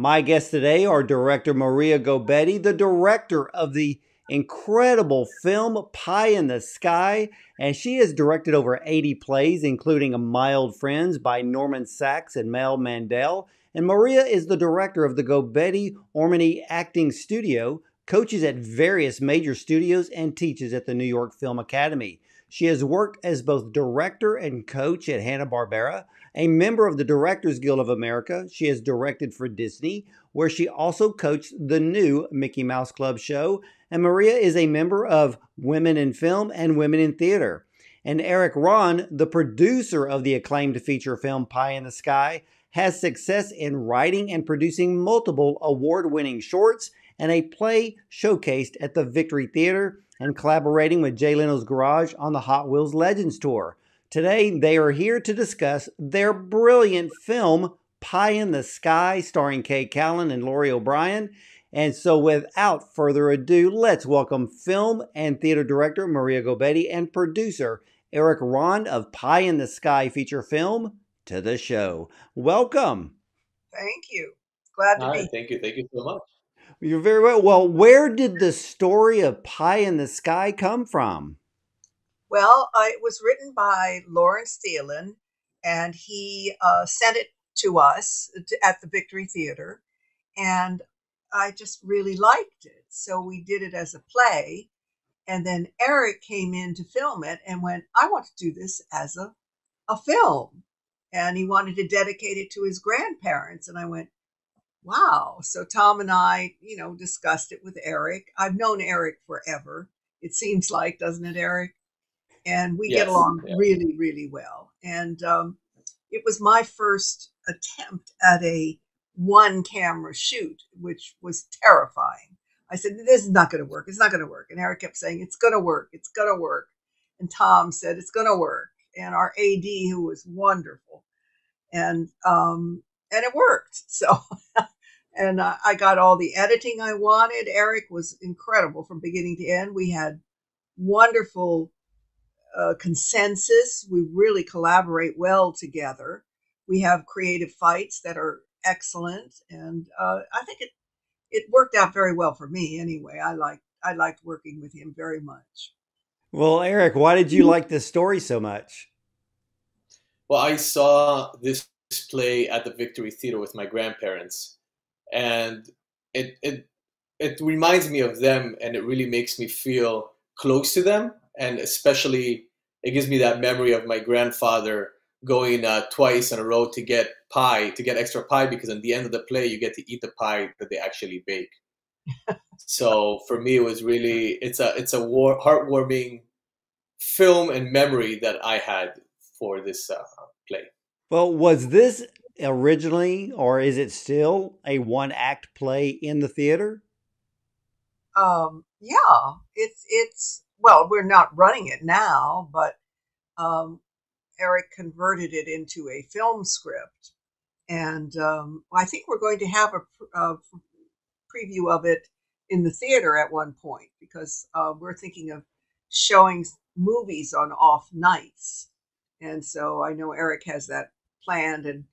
My guests today are director Maria Gobetti, the director of the incredible film Pie in the Sky, and she has directed over 80 plays, including Mild Friends by Norman Sachs and Mel Mandel. And Maria is the director of the Gobetti-Ormeny Acting Studio, coaches at various major studios, and teaches at the New York Film Academy. She has worked as both director and coach at Hanna-Barbera, a member of the Directors Guild of America. She has directed for Disney, where she also coached the new Mickey Mouse Club Show. And Maria is a member of Women in Film and Women in Theater. And Eric Ronn, the producer of the acclaimed feature film Pie in the Sky, has success in writing and producing multiple award-winning shorts and a play showcased at the Victory Theater, and collaborating with Jay Leno's Garage on the Hot Wheels Legends Tour. Today, they are here to discuss their brilliant film, Pie in the Sky, starring K Callan and Laurie O'Brien. And so without further ado, let's welcome film and theater director Maria Gobetti and producer Eric Ronn of Pie in the Sky feature film to the show. Welcome. Thank you. Glad to be here. Thank you. Thank you so much. You're very well. Well, where did the story of Pie in the Sky come from? Well, it was written by Lawrence Thielen, and he sent it to us at the Victory Theater, and I just really liked it. So we did it as a play, and then Eric came in to film it and went, I want to do this as a film. And he wanted to dedicate it to his grandparents, and I went, wow. So Tom and I, discussed it with Eric. I've known Eric forever, it seems like, doesn't it, Eric? And we get along really, really well. And it was my first attempt at a one-camera shoot, which was terrifying. I said, this is not going to work. It's not going to work. And Eric kept saying, it's going to work. It's going to work. And Tom said, it's going to work. And our AD, who was wonderful, and it worked. So, and I got all the editing I wanted. Eric was incredible from beginning to end. We had wonderful consensus. We really collaborate well together. We have creative fights that are excellent. And I think it worked out very well for me anyway. I liked working with him very much. Well, Eric, why did you like this story so much? Well, I saw this play at the Victory Theater with my grandparents, and it reminds me of them, and it really makes me feel close to them, and especially it gives me that memory of my grandfather going twice in a row to get pie, to get extra pie, because at the end of the play you get to eat the pie that they actually bake. So for me, it was really it's a heartwarming film and memory that I had for this play. Well, was this originally, or is it still, a one-act play in the theater? Yeah, it's well, we're not running it now, but Eric converted it into a film script, and I think we're going to have a preview of it in the theater at one point, because we're thinking of showing movies on off nights, and so I know Eric has that planned, and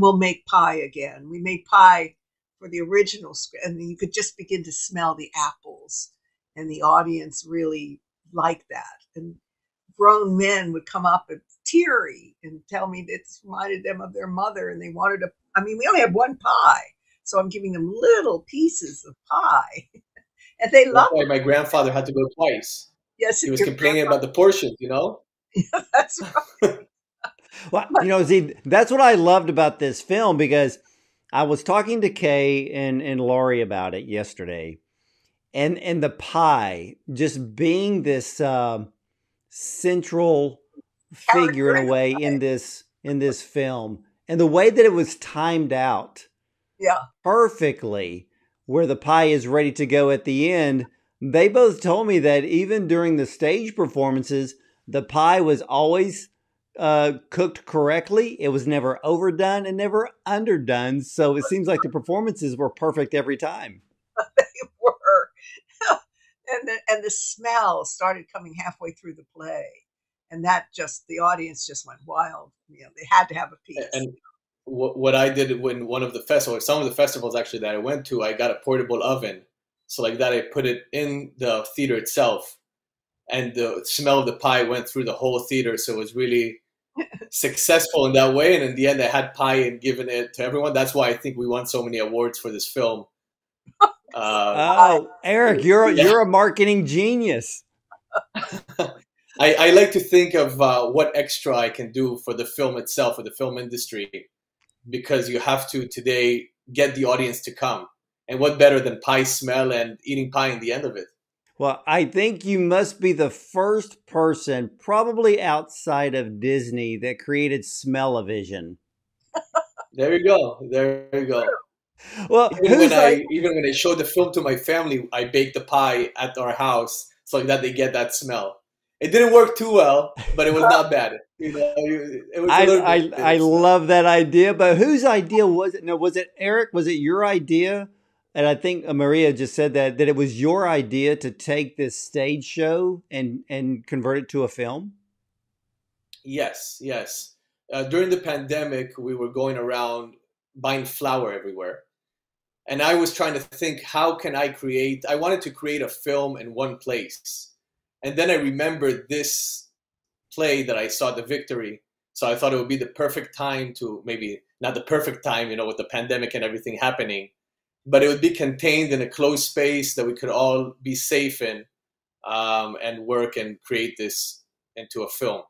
we'll make pie again. We made pie for the original script, and you could just begin to smell the apples, and the audience really liked that. And grown men would come up and teary and tell me that it reminded them of their mother, and they wanted to, we only had one pie, so I'm giving them little pieces of pie, and they loved it. My grandfather had to go twice. Yes, he was complaining about the portions, Yeah, that's right. Well, see, that's what I loved about this film, because I was talking to Kay and Laurie about it yesterday, and the pie just being this central figure in a way in this film, and the way that it was timed out, perfectly, where the pie is ready to go at the end. They both told me that even during the stage performances, the pie was always cooked correctly. It was never overdone and never underdone. So it seems like the performances were perfect every time. They were. And the smell started coming halfway through the play. And that just, the audience just went wild. They had to have a piece. And what I did when one of the festivals, some of the festivals actually that I went to, I got a portable oven. So like that, I put it in the theater itself, and the smell of the pie went through the whole theater. So it was really successful in that way. And in the end, I had pie and given it to everyone. That's why I think we won so many awards for this film. Eric, you're a marketing genius. I like to think of what extra I can do for the film itself, for the film industry, because you have to today get the audience to come. And what better than pie smell and eating pie in the end of it? Well, I think you must be the first person, probably outside of Disney, that created smell-o-vision. There you go. There you go. Well, even when I showed the film to my family, I baked the pie at our house so that they get that smell. It didn't work too well, but it was not bad. You know, it was I love that idea. But whose idea was it? No, was it Eric? Was it your idea? And I think Maria just said that it was your idea to take this stage show and convert it to a film. Yes, yes. During the pandemic, we were going around buying flour everywhere. And I was trying to think, how can I create? I wanted to create a film in one place. And then I remembered this play that I saw, The Victory. So I thought it would be the perfect time to, maybe not the perfect time, you know, with the pandemic and everything happening, but it would be contained in a closed space that we could all be safe in, and work and create this into a film.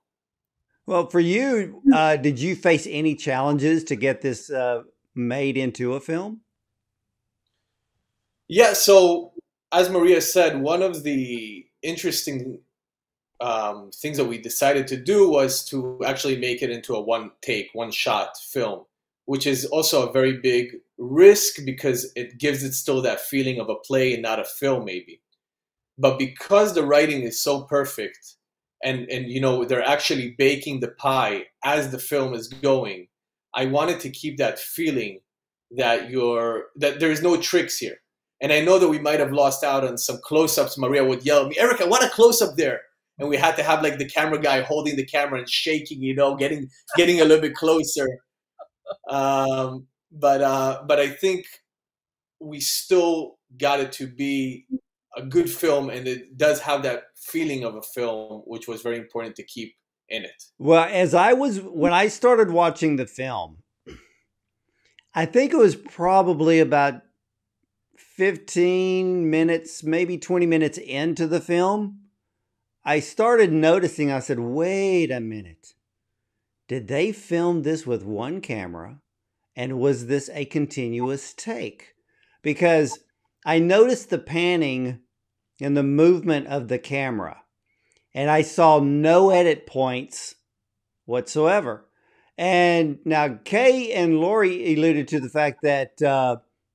Well, for you, did you face any challenges to get this made into a film? Yeah. So as Maria said, one of the interesting things that we decided to do was to actually make it into a one-shot film, which is also a very big risk because it gives it still that feeling of a play and not a film maybe. But because the writing is so perfect and you know, they're actually baking the pie as the film is going, I wanted to keep that feeling that there's no tricks here. And I know that we might have lost out on some close-ups. Maria would yell at me, "Eric, I want a close-up there." And we had to have like the camera guy holding the camera and shaking, you know, getting a little bit closer. But I think we still got it to be a good film, and it does have that feeling of a film, which was very important to keep in it. Well, when I started watching the film, I think it was probably about 15 minutes, maybe 20 minutes into the film, I started noticing, I said, wait a minute. Did they film this with one camera? And was this a continuous take? Because I noticed the panning and the movement of the camera, and I saw no edit points whatsoever. And now Kay and Laurie alluded to the fact that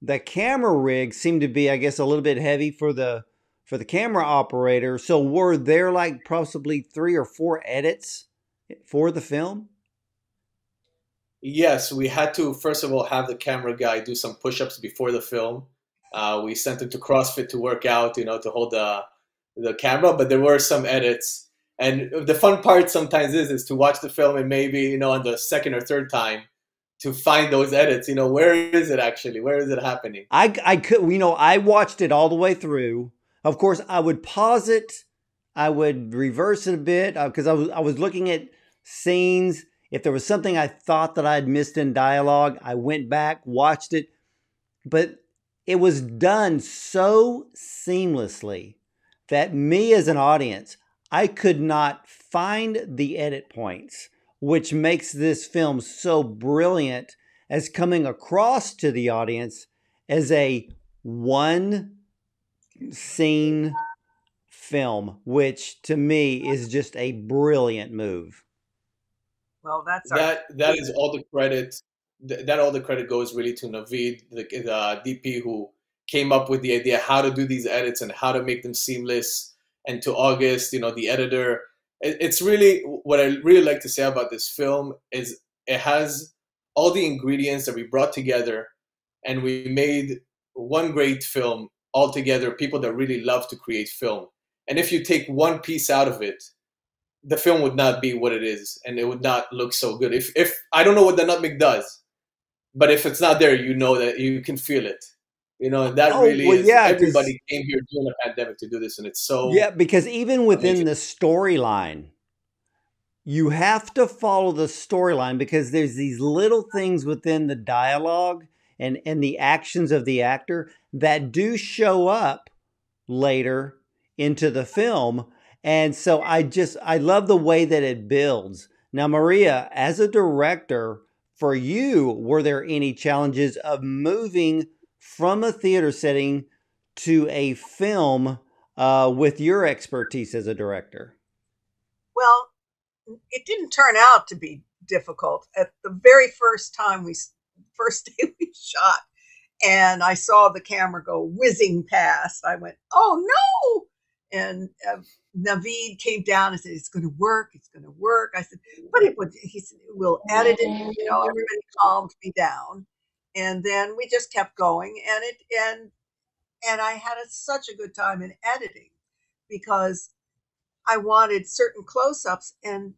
the camera rig seemed to be, I guess, a little bit heavy for the camera operator. So were there like possibly 3 or 4 edits for the film? Yes, we had to, first of all, have the camera guy do some push-ups before the film. We sent him to CrossFit to work out, you know, to hold the camera, but there were some edits. And the fun part sometimes is to watch the film and maybe, you know, on the 2nd or 3rd time, to find those edits, you know, where is it actually? Where is it happening? I could, you know, I watched it all the way through. Of course, I would pause it. I would reverse it a bit because I was looking at scenes. If there was something I thought that I had missed in dialogue, I went back, watched it. But it was done so seamlessly that me as an audience, I could not find the edit points, which makes this film so brilliant as coming across to the audience as a one-scene film, which to me is just a brilliant move. Well, that is all the credit. That all the credit goes really to Naveed, the DP, who came up with the idea how to do these edits and how to make them seamless, and to August, you know, the editor. It's really, what I really like to say about this film is it has all the ingredients that we brought together, and we made one great film altogether, people that really love to create film. And if you take one piece out of it, the film would not be what it is, and it would not look so good. If I don't know what the nutmeg does, But if it's not there, you know that you can feel it. You know, and that everybody came here during a pandemic to do this. And it's so. Yeah, because even within the storyline, you have to follow the storyline because there's these little things within the dialogue and the actions of the actor that do show up later into the film. And so I love the way that it builds. Now, Maria, as a director, for you, were there any challenges of moving from a theater setting to a film with your expertise as a director? Well, it didn't turn out to be difficult. At the very first time, first day we shot, and I saw the camera go whizzing past, I went, oh no! And Naveed came down and said, it's going to work, it's going to work. I said, but it would, he said, we'll edit it, you know, everybody calmed me down. And then we just kept going, and I had such a good time in editing because I wanted certain close-ups, and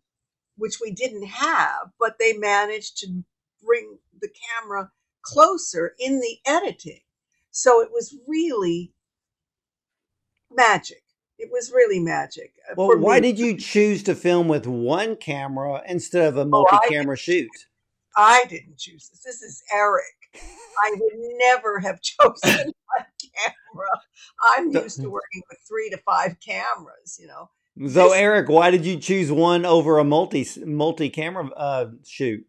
which we didn't have, but they managed to bring the camera closer in the editing. So it was really magic. It was really magic. Well, why did you choose to film with one camera instead of a multi-camera shoot? I didn't choose this. This is Eric. I would never have chosen a camera. I'm used to working with 3 to 5 cameras, you know. So, Eric, why did you choose one over a multi-camera shoot?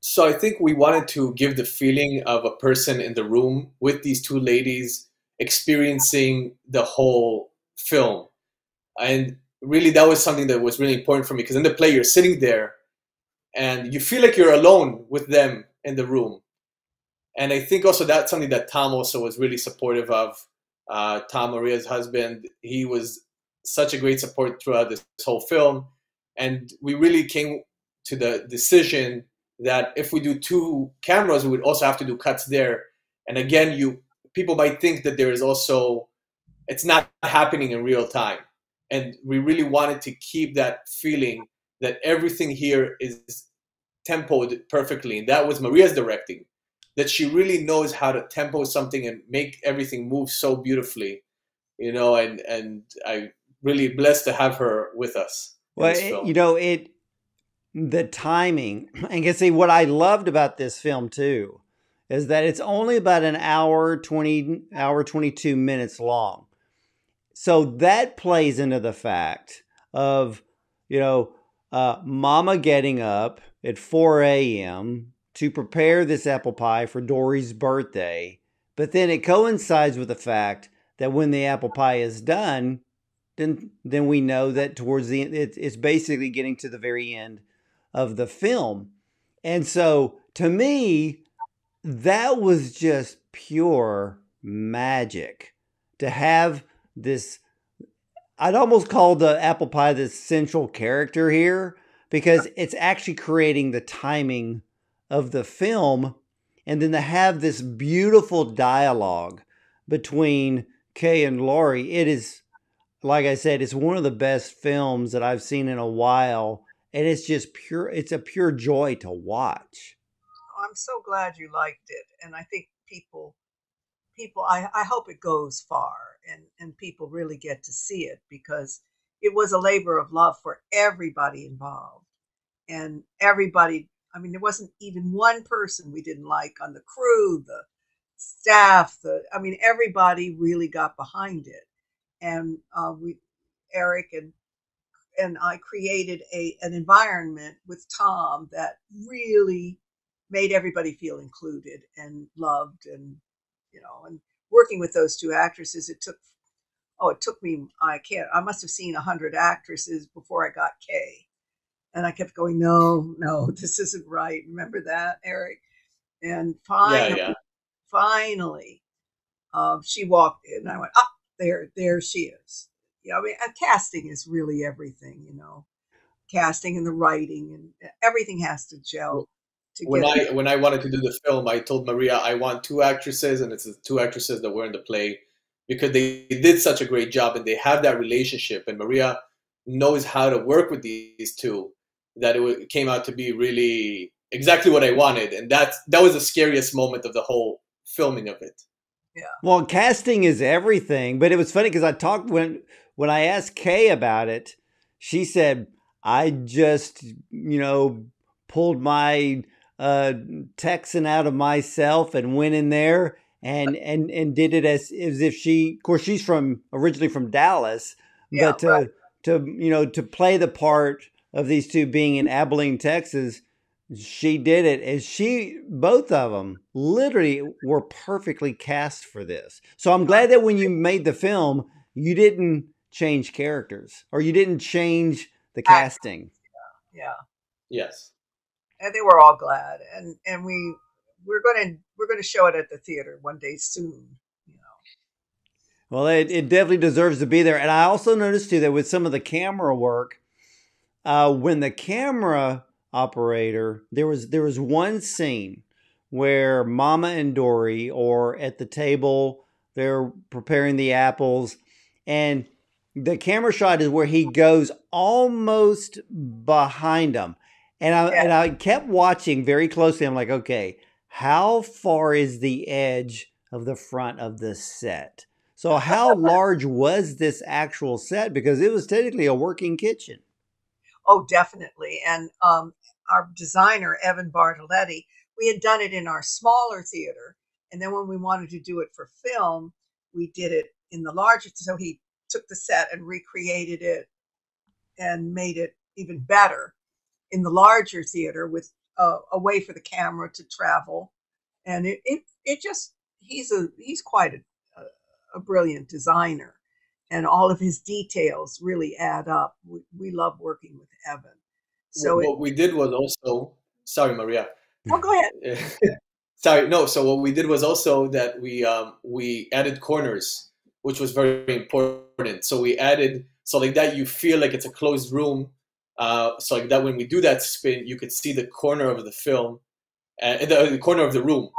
So I think we wanted to give the feeling of a person in the room with these two ladies experiencing the whole film. And really, that was something that was really important for me, because in the play, you're sitting there and you feel like you're alone with them in the room. And I think also that's something that Tom also was really supportive of. Tom, Maria's husband, he was such a great support throughout this whole film. And we really came to the decision that if we do 2 cameras, we would also have to do cuts there. And again, people might think that there is also, it's not happening in real time. And we really wanted to keep that feeling that everything here is tempoed perfectly. And that was Maria's directing, that she really knows how to tempo something and make everything move so beautifully, you know, and I'm really blessed to have her with us. Well, you know, the timing, and you see what I loved about this film too, is that it's only about an hour, 22 minutes long. So that plays into the fact of, you know, Mama getting up at 4 a.m. to prepare this apple pie for Dory's birthday. But then it coincides with the fact that when the apple pie is done, then we know that towards the end, it's basically getting to the very end of the film. And so to me, that was just pure magic to have this. I'd almost call the apple pie the central character here, because it's actually creating the timing of the film. And then to have this beautiful dialogue between Kay and Laurie, it is, like I said, it's one of the best films that I've seen in a while. And it's just pure, it's a pure joy to watch. I'm so glad you liked it. And I think people, I hope it goes far. And people really get to see it, because it was a labor of love for everybody involved. And everybody, I mean, there wasn't even one person we didn't like on the crew, the staff, I mean, everybody really got behind it. And Eric and I created an environment with Tom that really made everybody feel included and loved, and, you know, and working with those two actresses, it took me, I must have seen 100 actresses before I got Kay. And I kept going, no, this isn't right. Remember that, Eric? And finally, she walked in and I went, ah, there she is. You know, I mean, casting is really everything, you know, casting and the writing and everything has to gel. When I wanted to do the film, I told Maria, I want 2 actresses, and it's the 2 actresses that were in the play, because they did such a great job and they have that relationship. And Maria knows how to work with these 2, that it came out to be really exactly what I wanted. And that was the scariest moment of the whole filming of it. Yeah. Well, casting is everything. But it was funny because I talked when I asked Kay about it, she said, I just, you know, pulled my Texan out of myself and went in there and did it as if she, of course, she's originally from Dallas, yeah, but to play the part of these two being in Abilene, Texas, she did it. And both of them literally were perfectly cast for this. So I'm glad that when you made the film, you didn't change characters or you didn't change the casting. Yeah. Yes. And they were all glad. And we're going to show it at the theater one day soon, you know. Well, it definitely deserves to be there. And I also noticed too that with some of the camera work, when the camera operator, there was one scene where Mama and Dory are at the table, they're preparing the apples, and the camera shot is where he goes almost behind them. And I kept watching very closely. I'm like, okay, how far is the edge of the front of the set? So how large was this actual set? Because it was technically a working kitchen. Oh, definitely. And our designer, Evan Bartoletti, we had done it in our smaller theater. And then when we wanted to do it for film, we did it in the larger. So he took the set and recreated it and made it even better in the larger theater with a way for the camera to travel. And it just, he's quite a brilliant designer, and all of his details really add up. We love working with Evan. So what we did was also, sorry, Maria. Oh, go ahead. Sorry. No. So what we did was also that we added corners, which was very important. So we added, so like that, you feel like it's a closed room. So like that, when we do that spin, you could see the corner of the film, the corner of the room,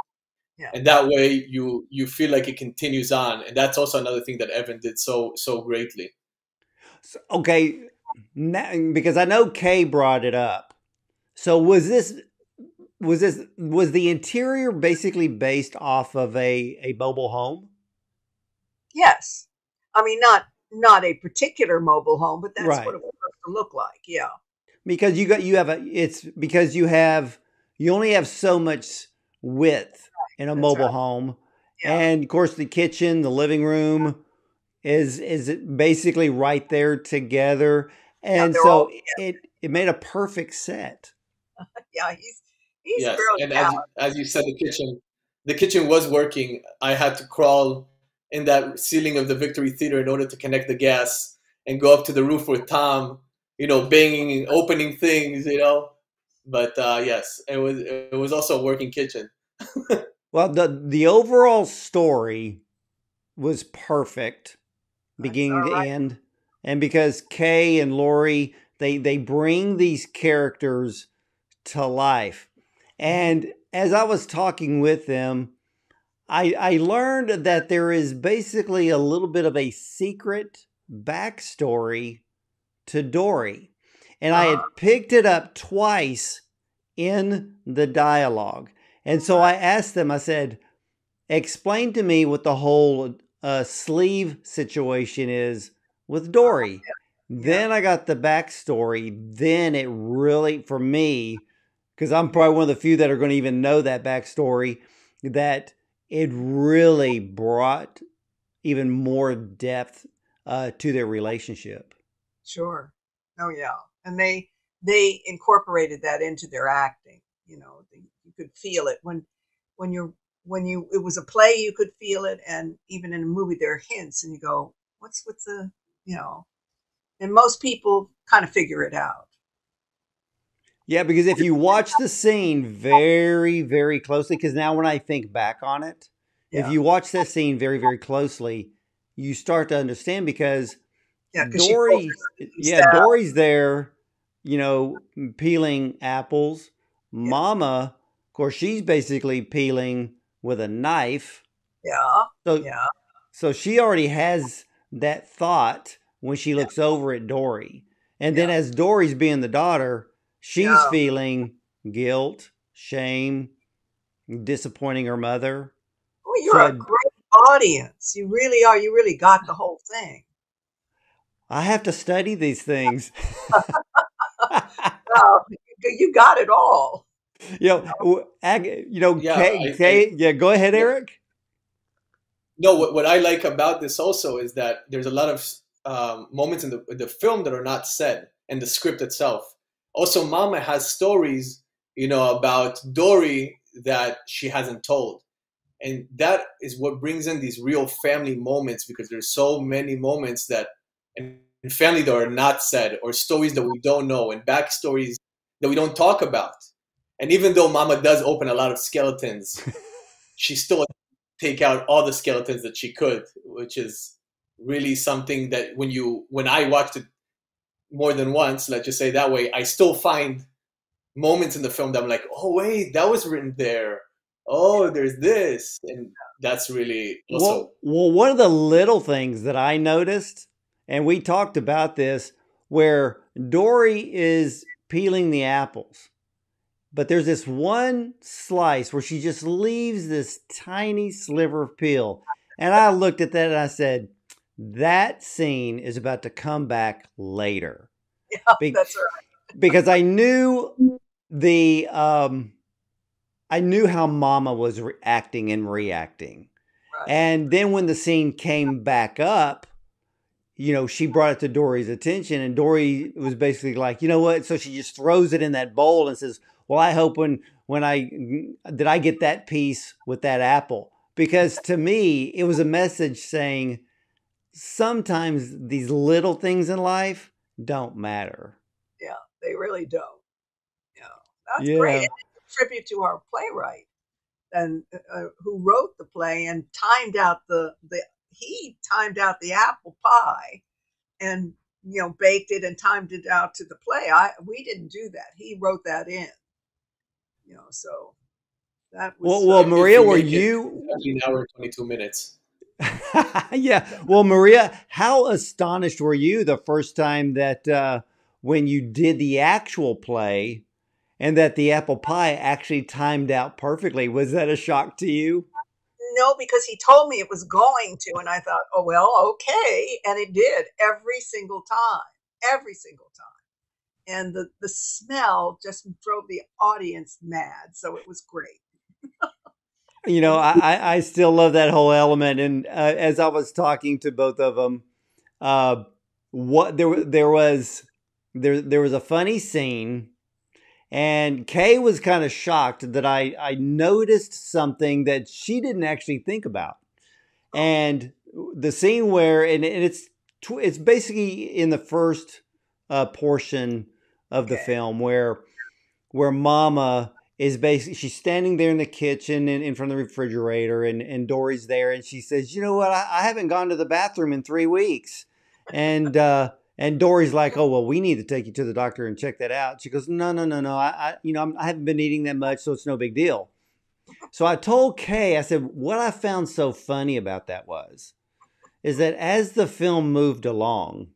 yeah. And that way you feel like it continues on, and that's also another thing that Evan did so greatly. So, okay, now, because I know Kay brought it up. So was the interior basically based off of a mobile home? Yes, I mean not a particular mobile home, but that's right. What it was to look like. Yeah, because you only have so much width in a mobile home, yeah. And of course the kitchen, the living room is basically right there together, and yeah, so it made a perfect set. Yeah, he's yes. And as you said, the kitchen was working. I had to crawl in that ceiling of the Victory Theater in order to connect the gas and go up to the roof with Tom, you know, banging and opening things, you know. But yes, it was also a working kitchen. Well, the overall story was perfect, beginning to end, and because Kay and Laurie they bring these characters to life, and as I was talking with them, I learned that there is basically a little bit of a secret backstory to Dory. And I had picked it up twice in the dialogue. And so I asked them, I said, explain to me what the whole sleeve situation is with Dory. Yeah. Then I got the backstory. Then it really, for me, because I'm probably one of the few that are going to even know that backstory, that it really brought even more depth to their relationship. Sure. Oh, yeah. And they incorporated that into their acting. You know, you could feel it when it was a play, you could feel it. And even in a movie, there are hints and you go, what's with the, you know, and most people kind of figure it out. Yeah, because if you watch the scene very, very closely, because now when I think back on it, yeah. If you watch that scene very, very closely, you start to understand because yeah, Dory's there, you know, peeling apples. Yeah. Mama, of course, she's basically peeling with a knife. Yeah. So she already has that thought when she looks over at Dory. And then as Dory's being the daughter, she's feeling guilt shame, disappointing her mother. Well, you're a great audience. You really are. You really got the whole thing. I have to study these things. You got it all. Go ahead, Eric. No, what I like about this also is that there's a lot of moments in the film that are not said, and the script itself. Also, Mama has stories, about Dory that she hasn't told. And that is what brings in these real family moments, because there's so many moments that in family that are not said, or stories that we don't know, and backstories that we don't talk about. And even though Mama does open a lot of skeletons, she still take out all the skeletons that she could, which is really something that when I watched it more than once, let's just say that way, I still find moments in the film that I'm like, oh wait, that was written there. Oh, there's this. And that's really also. Well, one of the little things that I noticed, and we talked about this, where Dory is peeling the apples, but there's this one slice where she just leaves this tiny sliver of peel. And I looked at that and I said, that scene is about to come back later. Yeah, that's right. Because I knew I knew how Mama was acting and reacting. Right. And then when the scene came back up, she brought it to Dory's attention, and Dory was basically like, you know what? So she just throws it in that bowl and says, well, I hope when I get that piece with that apple. Because to me, it was a message saying, sometimes these little things in life don't matter. Yeah, they really don't. Yeah, that's great. And it's a tribute to our playwright and who wrote the play and timed out the apple pie, and baked it and timed it out to the play. We didn't do that. He wrote that in. So that was... Well, Maria, were you... An hour and 22 minutes. Yeah. Well, Maria, how astonished were you the first time that when you did the actual play and that the apple pie actually timed out perfectly? Was that a shock to you? No, because he told me it was going to, and I thought, oh, well, okay. And it did every single time. And the smell just drove the audience mad. So it was great. I still love that whole element. And as I was talking to both of them, there was a funny scene, and Kay was kind of shocked that I noticed something that she didn't actually think about. And the scene where, and it's basically in the first portion of the film where Mama is basically, she's standing there in the kitchen and in front of the refrigerator, and Dory's there, and she says, you know what, I haven't gone to the bathroom in 3 weeks. And Dory's like, oh, well, we need to take you to the doctor and check that out. She goes, no. I haven't been eating that much, so it's no big deal. So I told Kay, I said, what I found so funny about that is that as the film moved along,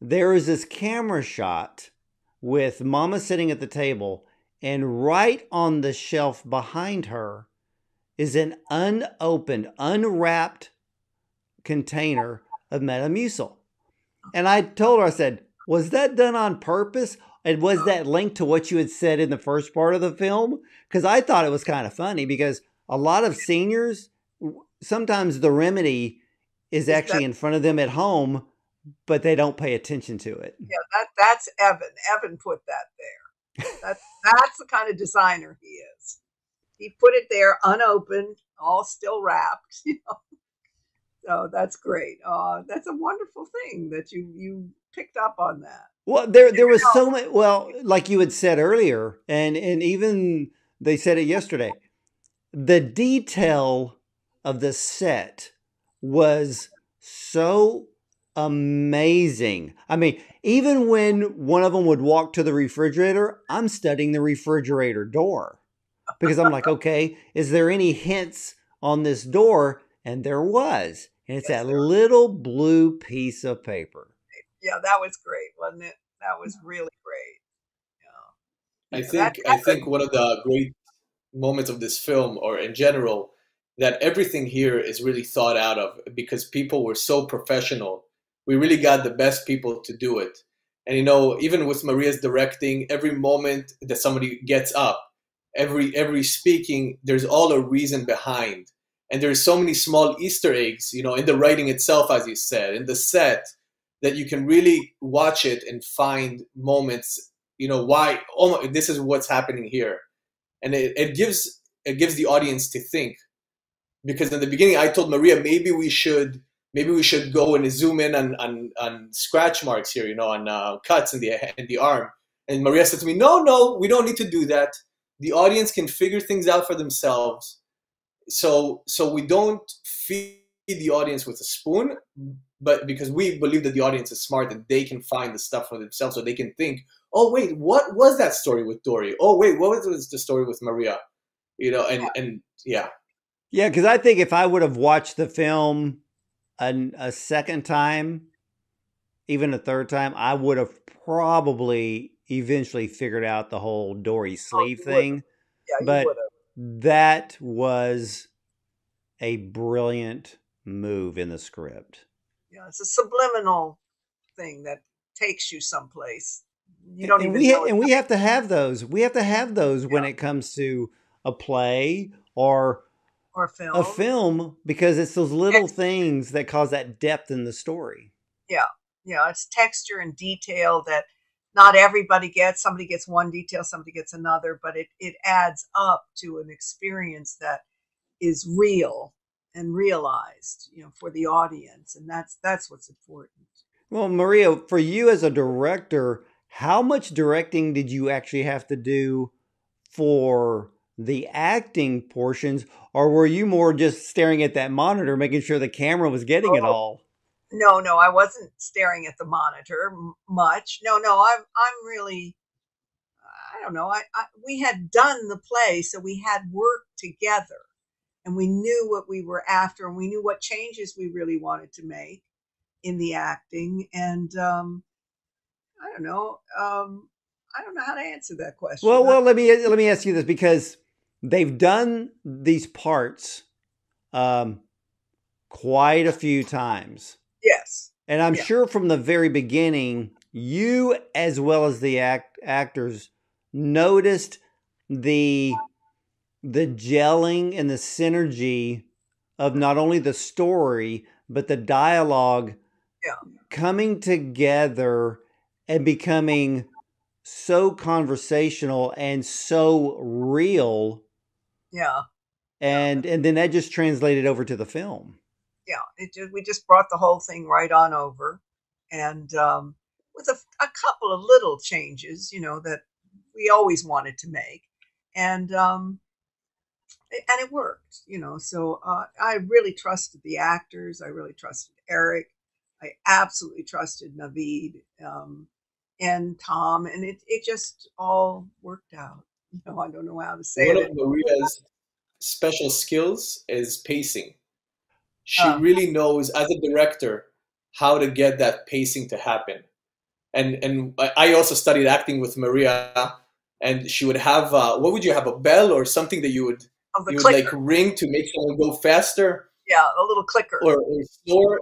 there is this camera shot with Mama sitting at the table, and right on the shelf behind her is an unopened, unwrapped container of Metamucil. And I told her, I said, was that done on purpose? And was that linked to what you had said in the first part of the film? Because I thought it was kind of funny, because a lot of seniors, sometimes the remedy is actually in front of them at home, but they don't pay attention to it. Yeah, that's Evan. Evan put that there. That's the kind of designer he is. He put it there unopened, all still wrapped. So that's great. That's a wonderful thing that you picked up on that. Well, there was so much. Well, like you had said earlier, and even they said it yesterday, the detail of the set was so amazing. I mean, even when one of them would walk to the refrigerator, I'm studying the refrigerator door, because I'm like, okay, is there any hints on this door? And there was. And it's that little blue piece of paper. Yeah, that was great, wasn't it? That was really great. I think one of the great moments of this film, or in general, that everything here is really thought out of, because people were so professional. We really got the best people to do it. And, you know, even with Maria's directing, every moment that somebody gets up, every speaking, there's all a reason behind. And there's so many small Easter eggs, you know, in the writing itself, as you said, in the set, that you can really watch it and find moments, you know, why, oh, this is what's happening here. And it gives the audience to think. Because in the beginning, I told Maria, maybe we should go and zoom in on scratch marks here, you know, on cuts in the arm. And Maria said to me, no, we don't need to do that. The audience can figure things out for themselves. So we don't feed the audience with a spoon, but because we believe that the audience is smart and they can find the stuff for themselves, so they can think, oh wait, what was that story with Dory? Oh wait, what was the story with Maria? You know, and yeah. Yeah, because I think if I would have watched the film a second time, even a third time, I would have probably eventually figured out the whole Dory sleeve thing. Yeah, but that was a brilliant move in the script. Yeah, it's a subliminal thing that takes you someplace. You don't even know. And we have to have those. We have to have those when it comes to a play or film. A film, because it's those little things that cause that depth in the story. Yeah. Yeah. It's texture and detail that not everybody gets. Somebody gets one detail, somebody gets another, but it adds up to an experience that is real and realized, you know, for the audience. And that's what's important. Well, Maria, for you as a director, how much directing did you actually have to do for the acting portions, or were you more just staring at that monitor, making sure the camera was getting it all? No, I wasn't staring at the monitor much. No, I'm really, I don't know. We had done the play, so we had worked together, and we knew what we were after, and we knew what changes we really wanted to make in the acting. And I don't know how to answer that question. Well, let me ask you this, because they've done these parts quite a few times. Yes. And I'm sure from the very beginning, you as well as the actors noticed the gelling and the synergy of not only the story, but the dialogue coming together and becoming so conversational and so real. Yeah. And then that just translated over to the film. Yeah. We just brought the whole thing right on over, and with a couple of little changes, you know, that we always wanted to make, and it worked, you know. So I really trusted the actors. I really trusted Eric. I absolutely trusted Naveed, and Tom, and it just all worked out. You know, I don't know how to say it. One of Maria's special skills is pacing. She really knows, as a director, how to get that pacing to happen. And I also studied acting with Maria, and she would have, what would you have, a bell or something that you would like ring to make someone go faster? Yeah, a little clicker. Or slower.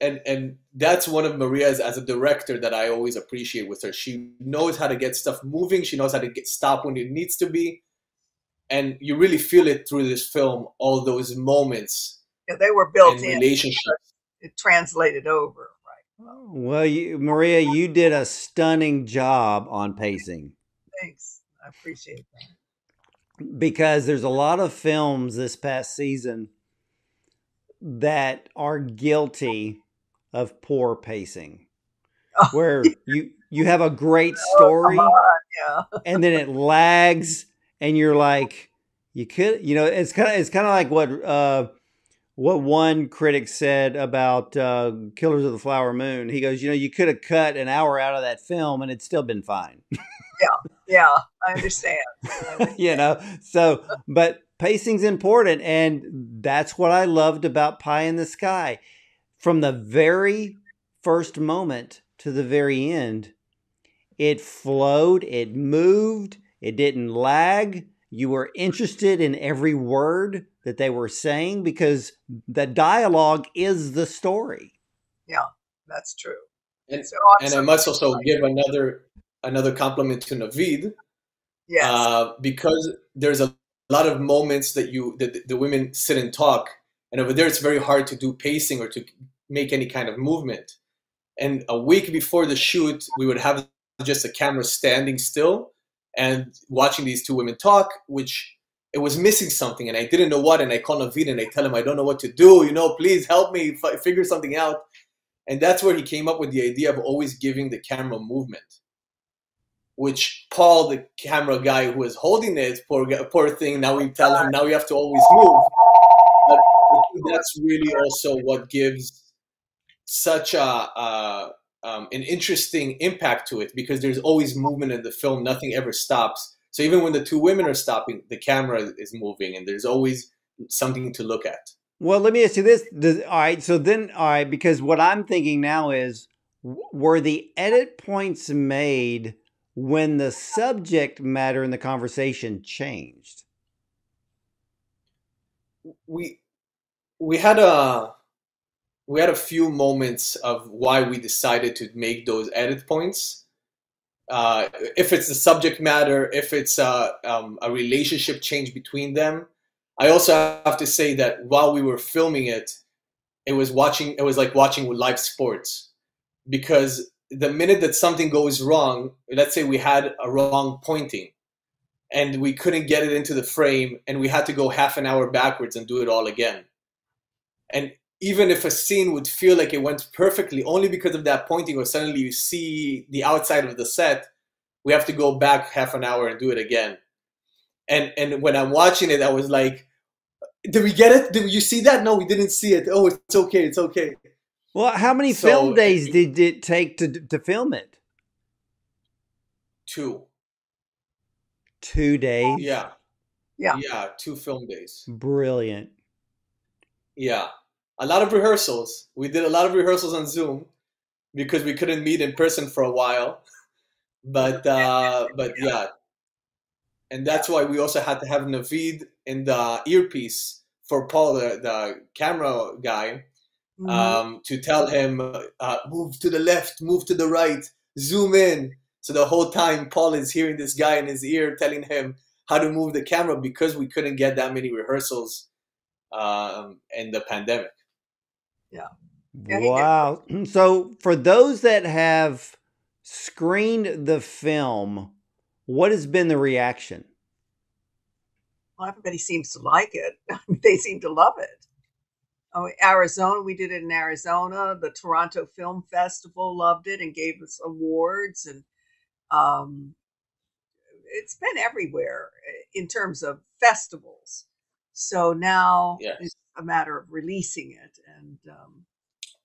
And that's one of Maria's as a director that I always appreciate with her. She knows how to get stuff moving. She knows how to stop when it needs to be. And you really feel it through this film, all those moments. Yeah, they were built in. Relationships. It translated over. Right. Well, Maria, you did a stunning job on pacing. Thanks. I appreciate that. Because there's a lot of films this past season that are guilty of poor pacing, where you have a great story and then it lags, and you're like, it's kind of like what one critic said about Killers of the Flower Moon. He goes, you know, you could have cut an hour out of that film and it's still been fine. yeah, I understand. You know, so but pacing's important, and that's what I loved about Pie in the Sky. From the very first moment to the very end, it flowed, it moved, It didn't lag. You were interested in every word that they were saying because the dialogue is the story. Yeah, that's true. And I must also give another compliment to Naveed. Yes. Because there's a lot of moments that the women sit and talk, and over there it's very hard to do pacing or to make any kind of movement. And a week before the shoot, we would have just a camera standing still and watching these two women talk, which it was missing something, and I didn't know what. And I call Naveed and I tell him, I don't know what to do. You know, please help me figure something out. And that's where he came up with the idea of always giving the camera movement, which Paul, the camera guy who was holding it, poor thing, now we tell him, now you have to always move. But I think that's really also what gives such an interesting impact to it, because there's always movement in the film. Nothing ever stops. So even when the two women are stopping, the camera is moving, and there's always something to look at. Well, let me ask you this. All right, because what I'm thinking now is, were the edit points made when the subject matter in the conversation changed? We had a few moments of why we decided to make those edit points. If it's the subject matter, if it's a relationship change between them. I also have to say that while we were filming it, it was like watching live sports, because the minute that something goes wrong, let's say we had a wrong pointing and we couldn't get it into the frame, and we had to go half an hour backwards and do it all again. And even if a scene would feel like it went perfectly, only because of that pointing or suddenly you see the outside of the set, we have to go back half an hour and do it again. And when I'm watching it, I was like, did we get it? Did you see that? No, we didn't see it. Oh, it's okay. It's okay. Well, how many film days did it take to film it? 2. 2 days? Yeah. Yeah. Yeah, 2 film days. Brilliant. Yeah. A lot of rehearsals. We did a lot of rehearsals on Zoom because we couldn't meet in person for a while. But yeah. And that's why we also had to have Naveed in the earpiece for Paul, the camera guy, to tell him, move to the left, move to the right, zoom in. So the whole time Paul is hearing this guy in his ear telling him how to move the camera, because we couldn't get that many rehearsals in the pandemic. Yeah. Wow. So for those that have screened the film, what has been the reaction? Well, everybody seems to like it. They seem to love it. Oh, Arizona, we did it in Arizona. The Toronto Film Festival loved it and gave us awards. And it's been everywhere in terms of festivals. So now it's a matter of releasing it. And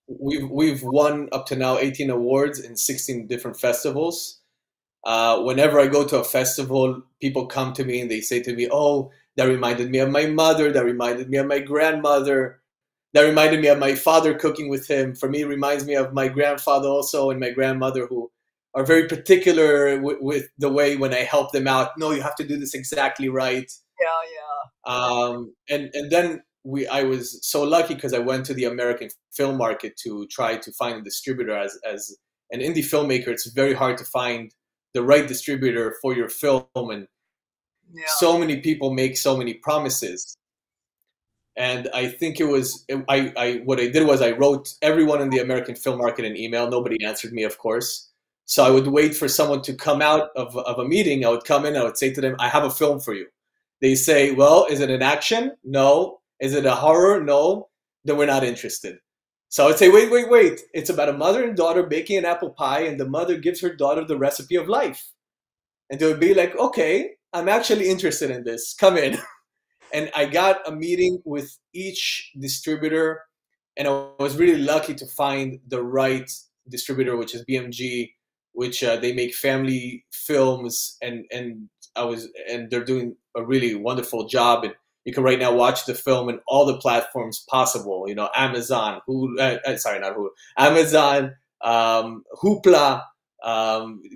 we've won up to now 18 awards in 16 different festivals. Whenever I go to a festival, people come to me and they say to me, oh, that reminded me of my mother. That reminded me of my grandmother. That reminded me of my father cooking with him. For me, it reminds me of my grandfather also, and my grandmother, who are very particular with the way when I help them out. No, you have to do this exactly right. Yeah, yeah. And then I was so lucky because I went to the American Film Market to try to find a distributor. As an indie filmmaker, it's very hard to find the right distributor for your film, and so many people make so many promises. And I think it was, what I did was I wrote everyone in the American Film Market an email. Nobody answered me, of course. So I would wait for someone to come out of a meeting. I would come in, I would say to them, I have a film for you. They say, well, is it an action? No. Is it a horror? No. Then we're not interested. So I would say, wait, wait, wait. It's about a mother and daughter baking an apple pie, and the mother gives her daughter the recipe of life. And they would be like, okay, I'm actually interested in this. Come in. And I got a meeting with each distributor, and I was really lucky to find the right distributor, which is BMG, which they make family films, and they're doing a really wonderful job. And you can right now watch the film in all the platforms possible. You know, Amazon, Amazon, Hoopla,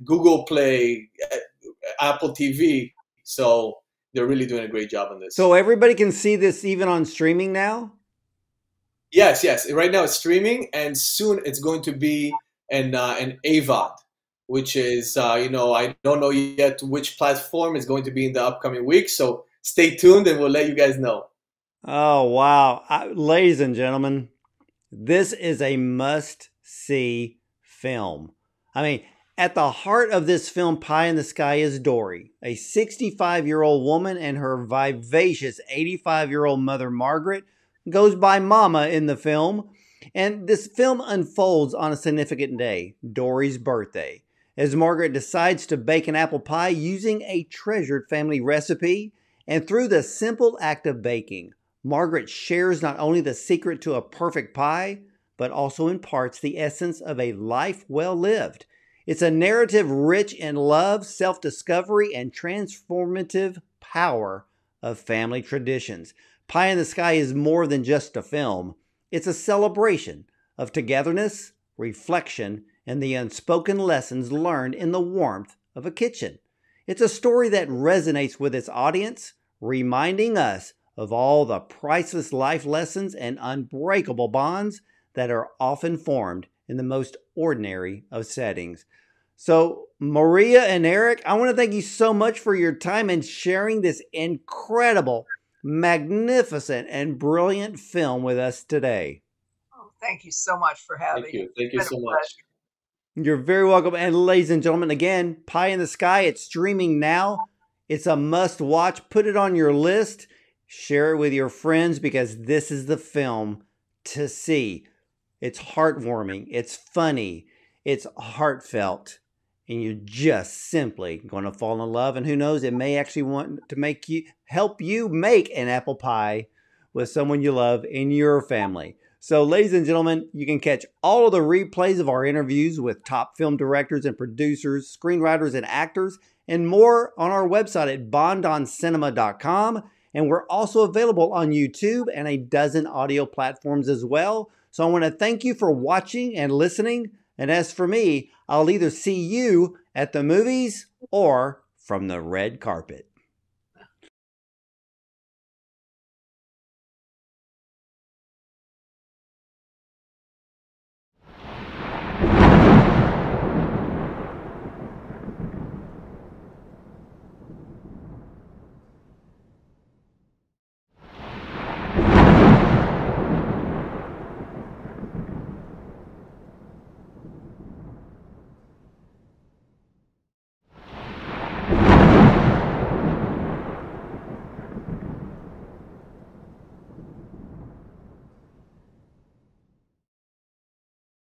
Google Play, Apple TV. So they're really doing a great job on this. So everybody can see this even on streaming now? Yes, yes. Right now it's streaming, and soon it's going to be an AVOD, which is, you know, I don't know yet which platform is going to be in the upcoming week. So stay tuned and we'll let you guys know. Oh, wow. Ladies and gentlemen, this is a must-see film. I mean, at the heart of this film, Pie in the Sky, is Dory, a 65-year-old woman, and her vivacious 85-year-old mother, Margaret, goes by Mama in the film. And this film unfolds on a significant day, Dory's birthday, as Margaret decides to bake an apple pie using a treasured family recipe. And through the simple act of baking, Margaret shares not only the secret to a perfect pie, but also imparts the essence of a life well lived. It's a narrative rich in love, self-discovery, and transformative power of family traditions. Pie in the Sky is more than just a film. It's a celebration of togetherness, reflection, and the unspoken lessons learned in the warmth of a kitchen. It's a story that resonates with its audience, reminding us of all the priceless life lessons and unbreakable bonds that are often formed in the most ordinary of settings. So, Maria and Eric, I want to thank you so much for your time and sharing this incredible, magnificent, and brilliant film with us today. Oh, thank you so much for having me. Thank you so much. You're very welcome. And ladies and gentlemen, again, Pie in the Sky, it's streaming now. It's a must-watch. Put it on your list. Share it with your friends, because this is the film to see. It's heartwarming. It's funny. It's heartfelt. And you're just simply going to fall in love. And who knows, it may actually want to make you, help you make an apple pie with someone you love in your family. So, ladies and gentlemen, you can catch all of the replays of our interviews with top film directors and producers, screenwriters and actors, and more on our website at bondoncinema.com. And we're also available on YouTube and a dozen audio platforms as well. So I want to thank you for watching and listening. And as for me, I'll either see you at the movies or from the red carpet.